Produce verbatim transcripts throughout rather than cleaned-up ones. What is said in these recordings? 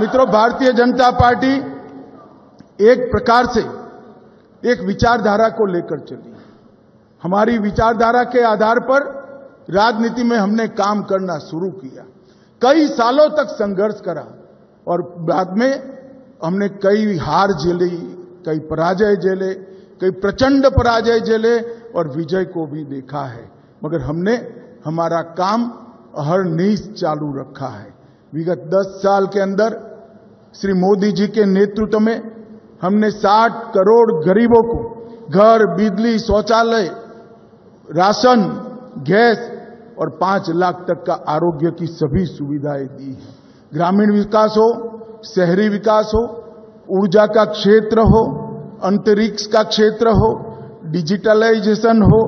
मित्रों, भारतीय जनता पार्टी एक प्रकार से एक विचारधारा को लेकर चली। हमारी विचारधारा के आधार पर राजनीति में हमने काम करना शुरू किया। कई सालों तक संघर्ष करा और बाद में हमने कई हार झेली, कई पराजय झेले, कई प्रचंड पराजय झेले और विजय को भी देखा है, मगर हमने हमारा काम अहर्निश चालू रखा है। विगत दस साल के अंदर श्री मोदी जी के नेतृत्व में हमने साठ करोड़ गरीबों को घर, बिजली, शौचालय, राशन, गैस और पांच लाख तक का आरोग्य की सभी सुविधाएं दी हैं। ग्रामीण विकास हो, शहरी विकास हो, ऊर्जा का क्षेत्र हो, अंतरिक्ष का क्षेत्र हो, डिजिटलाइजेशन हो,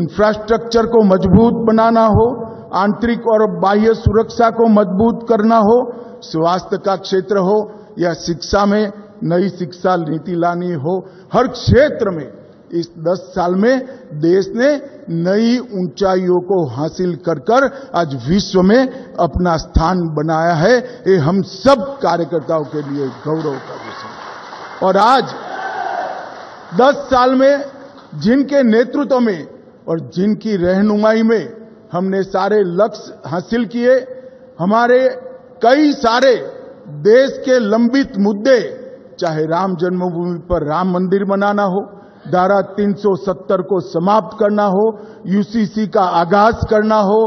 इंफ्रास्ट्रक्चर को मजबूत बनाना हो, आंतरिक और बाह्य सुरक्षा को मजबूत करना हो, स्वास्थ्य का क्षेत्र हो या शिक्षा में नई शिक्षा नीति लानी हो, हर क्षेत्र में इस दस साल में देश ने नई ऊंचाइयों को हासिल कर कर आज विश्व में अपना स्थान बनाया है। ये हम सब कार्यकर्ताओं के लिए गौरव का विषय। और आज दस साल में जिनके नेतृत्व में और जिनकी रहनुमाई में हमने सारे लक्ष्य हासिल किए, हमारे कई सारे देश के लंबित मुद्दे, चाहे राम जन्मभूमि पर राम मंदिर बनाना हो, धारा तीन सौ सत्तर को समाप्त करना हो, यूसीसी का आगाज करना हो,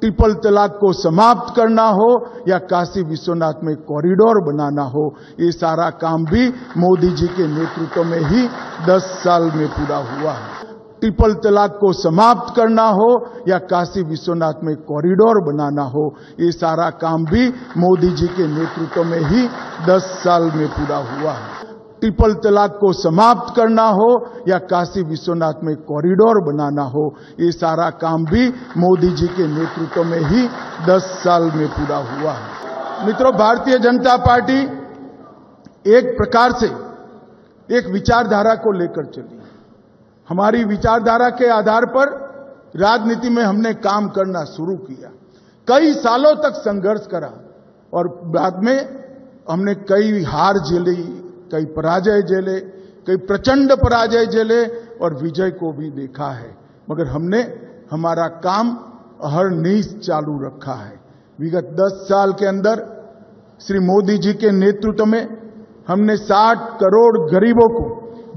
ट्रिपल तलाक को समाप्त करना हो या काशी विश्वनाथ में कॉरिडोर बनाना हो, ये सारा काम भी मोदी जी के नेतृत्व में ही दस साल में पूरा हुआ है। ट्रिपल तलाक को समाप्त करना हो या काशी विश्वनाथ में कॉरिडोर बनाना हो, ये सारा काम भी मोदी जी के नेतृत्व में ही दस साल में पूरा हुआ है। ट्रिपल तलाक को समाप्त करना हो या काशी विश्वनाथ में कॉरिडोर बनाना हो, ये सारा काम भी मोदी जी के नेतृत्व में ही दस साल में पूरा हुआ है। मित्रों, भारतीय जनता पार्टी एक प्रकार से एक विचारधारा को लेकर चली। हमारी विचारधारा के आधार पर राजनीति में हमने काम करना शुरू किया। कई सालों तक संघर्ष करा और बाद में हमने कई हार झेली, कई पराजय झेले, कई प्रचंड पराजय झेले और विजय को भी देखा है, मगर हमने हमारा काम अहर्निश चालू रखा है। विगत दस साल के अंदर श्री मोदी जी के नेतृत्व में हमने साठ करोड़ गरीबों को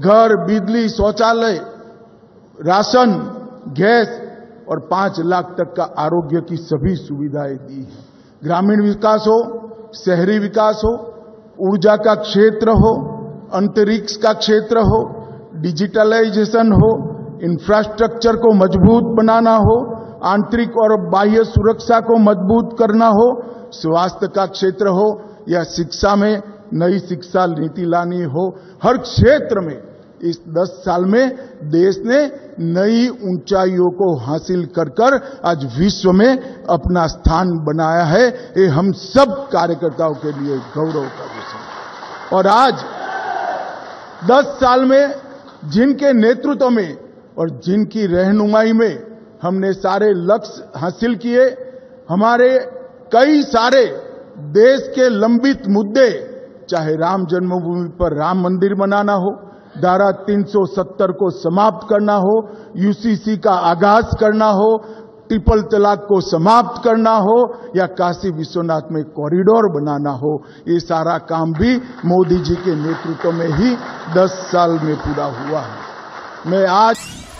घर, बिजली, शौचालय, राशन, गैस और पांच लाख तक का आरोग्य की सभी सुविधाएं दी हैं। ग्रामीण विकास हो, शहरी विकास हो, ऊर्जा का क्षेत्र हो, अंतरिक्ष का क्षेत्र हो, डिजिटलाइजेशन हो, इंफ्रास्ट्रक्चर को मजबूत बनाना हो, आंतरिक और बाह्य सुरक्षा को मजबूत करना हो, स्वास्थ्य का क्षेत्र हो या शिक्षा में नई शिक्षा नीति लानी हो, हर क्षेत्र में इस दस साल में देश ने नई ऊंचाइयों को हासिल कर कर आज विश्व में अपना स्थान बनाया है। ये हम सब कार्यकर्ताओं के लिए गौरव का विषय। और आज दस साल में जिनके नेतृत्व में और जिनकी रहनुमाई में हमने सारे लक्ष्य हासिल किए, हमारे कई सारे देश के लंबित मुद्दे, चाहे राम जन्मभूमि पर राम मंदिर बनाना हो, धारा तीन सौ सत्तर को समाप्त करना हो, यूसीसी का आगाज करना हो, ट्रिपल तलाक को समाप्त करना हो या काशी विश्वनाथ में कॉरिडोर बनाना हो, ये सारा काम भी मोदी जी के नेतृत्व में ही दस साल में पूरा हुआ है। मैं आज